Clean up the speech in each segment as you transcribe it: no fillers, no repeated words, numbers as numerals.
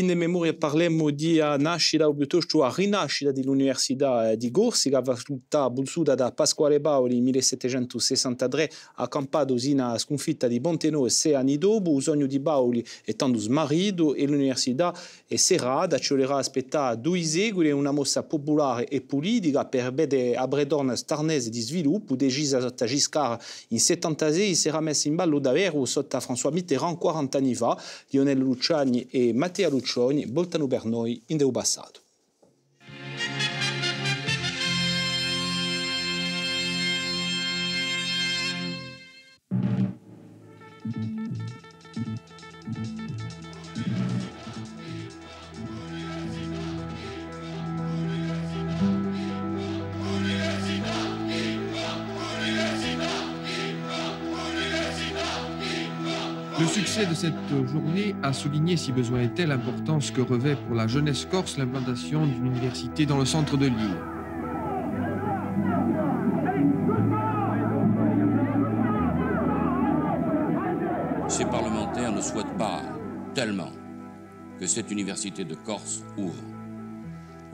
in memoria parliamo di nascita o piuttosto a rinascita dell'Università di Corsi, che aveva tutta voluta da Pasquale Paoli nel 1763 a Campado sino sconfitta di Bonteno 6 anni dopo. Il sogno di Paoli è tanto smarrito e l'università è serrata, ci voleva aspettare 2 secoli e una mossa popolare e politica per vedere a Bredona starnese di sviluppo decisa sotto Giscard in 76 si era messa in ballo davvero sotto François Mitterrand 40 anni fa. Lionel Luciani e Matteo Luccioni voltano per noi in del passato. Le succès de cette journée a souligné, si besoin était, l'importance que revêt pour la jeunesse corse l'implantation d'une université dans le centre de l'île. Ces parlementaires ne souhaitent pas tellement que cette université de Corse ouvre.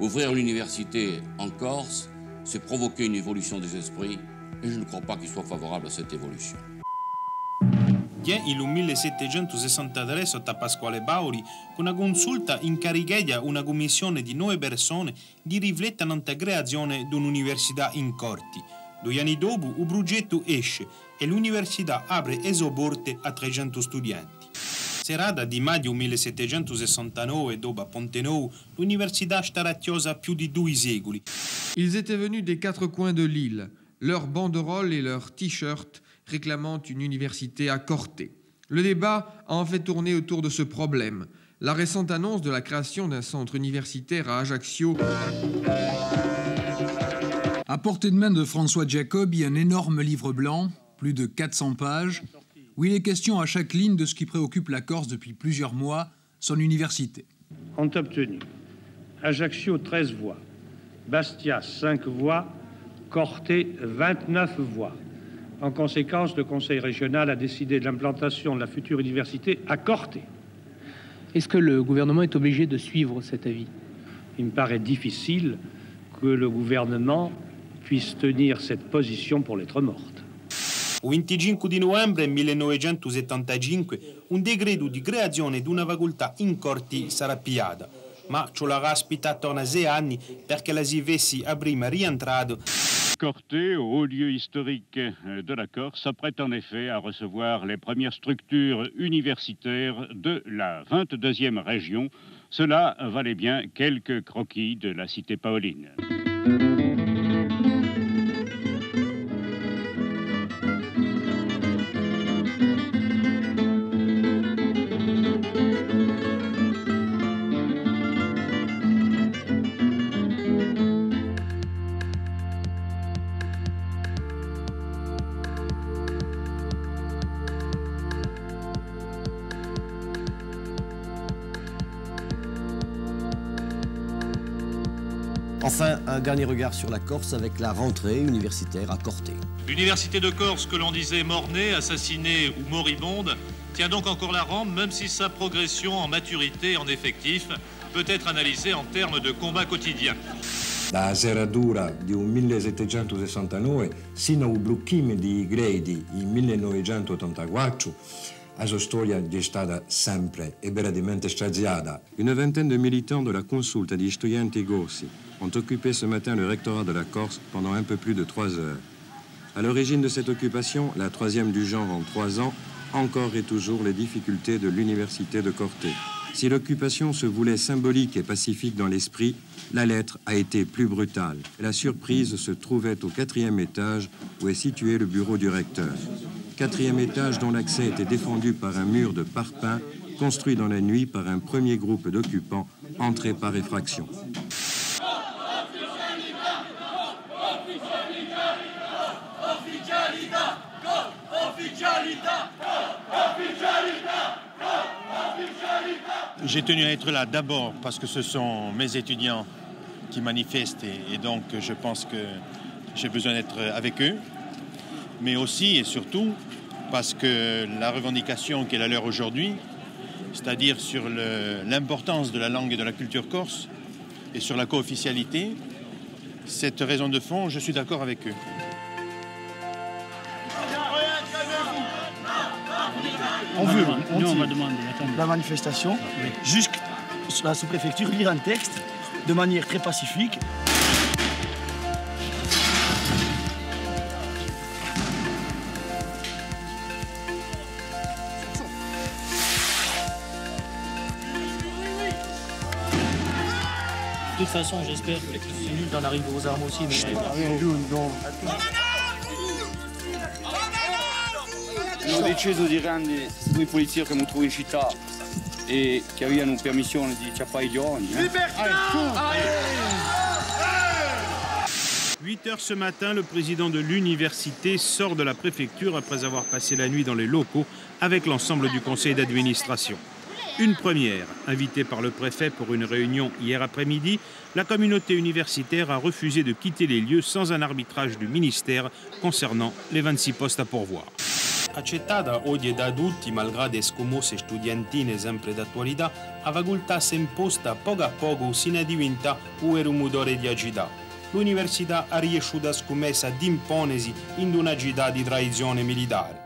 Ouvrir l'université en Corse, c'est provoquer une évolution des esprits, et je ne crois pas qu'ils soient favorables à cette évolution. Già nel 1763 sotto Pasquale Paoli, con una consulta incaricata una commissione di 9 persone di riflettere nella creazione di un'università in Corti. 2 anni dopo il progetto esce e l'università apre le sue porte a 300 studenti. Serata di maggio 1769 dopo Pontenou, l'università starà chiusa più di 2 secoli. Ils étaient venus des 4 coins de l'île, leurs banderoles et leurs t-shirts réclamant une université à Corté. Le débat a en fait tourné autour de ce problème. La récente annonce de la création d'un centre universitaire à Ajaccio à portée de main de François Jacob, il y a un énorme livre blanc, plus de 400 pages, où il est question à chaque ligne de ce qui préoccupe la Corse depuis plusieurs mois, son université. Ont obtenu Ajaccio 13 voix, Bastia 5 voix, Corté 29 voix. En conséquence, le Conseil régional a décidé de l'implantation de la future université à Corté. Est-ce que le gouvernement est obligé de suivre cet avis? Il me paraît difficile que le gouvernement puisse tenir cette position pour lettre morte. Il 25 di novembre 1975, un decreto di creazione di una facoltà in Corti sarà piada, ma ci l'ha aspettato attorno a 6 anni perché la si avessi a prima rientrato. Corté, haut lieu historique de la Corse, s'apprête en effet à recevoir les premières structures universitaires de la 22e région. Cela valait bien quelques croquis de la cité paoline. Enfin, un dernier regard sur la Corse avec la rentrée universitaire à Corté. L'université de Corse, que l'on disait mort-née, assassinée ou moribonde, tient donc encore la rampe, même si sa progression en maturité et en effectif peut être analysée en termes de combat quotidien. La serradura di un 1769 sino al blocchino di gradi in 1984, la sua storia è stata sempre e veramente straziata. Une vingtaine de militants de la Consulta di Studienti Corsi ont occupé ce matin le rectorat de la Corse pendant un peu plus de 3 heures. À l'origine de cette occupation, la 3e du genre en 3 ans, encore et toujours les difficultés de l'université de Corté. Si l'occupation se voulait symbolique et pacifique dans l'esprit, la lettre a été plus brutale. La surprise se trouvait au 4e étage où est situé le bureau du recteur. 4e étage dont l'accès était défendu par un mur de parpaing construit dans la nuit par un premier groupe d'occupants entrés par effraction. J'ai tenu à être là d'abord parce que ce sont mes étudiants qui manifestent et donc je pense que j'ai besoin d'être avec eux, mais aussi et surtout parce que la revendication qui est la leur aujourd'hui c'est-à-dire sur l'importance de la langue et de la culture corse et sur la co-officialité, cette raison de fond, je suis d'accord avec eux. On veut, on va demander la manifestation, oui. Jusqu'à la sous-préfecture, lire un texte de manière très pacifique. De toute façon, j'espère que c'est nul d'en arriver aux armes aussi. Mais... Abbiamo deciso di rendere due polizia che troviamo in città e che avevano permissione di ciappare i giovani. Libertà! 8h ce matin, le président de l'université sort de la préfecture après avoir passé la nuit dans les locaux avec l'ensemble du conseil d'administration. Une première, invitée par le préfet pour une réunion hier après-midi, la communauté universitaire a refusé de quitter les lieux sans un arbitrage du ministère concernant les 26 postes à pourvoir. Accettata oggi da tutti, malgrado scommesse studentine sempre d'attualità, a facoltà si è imposta poco a poco sino a diventare un motore di agità. L'università ha riuscito a scommessa d'imponesi in una città di tradizione militare.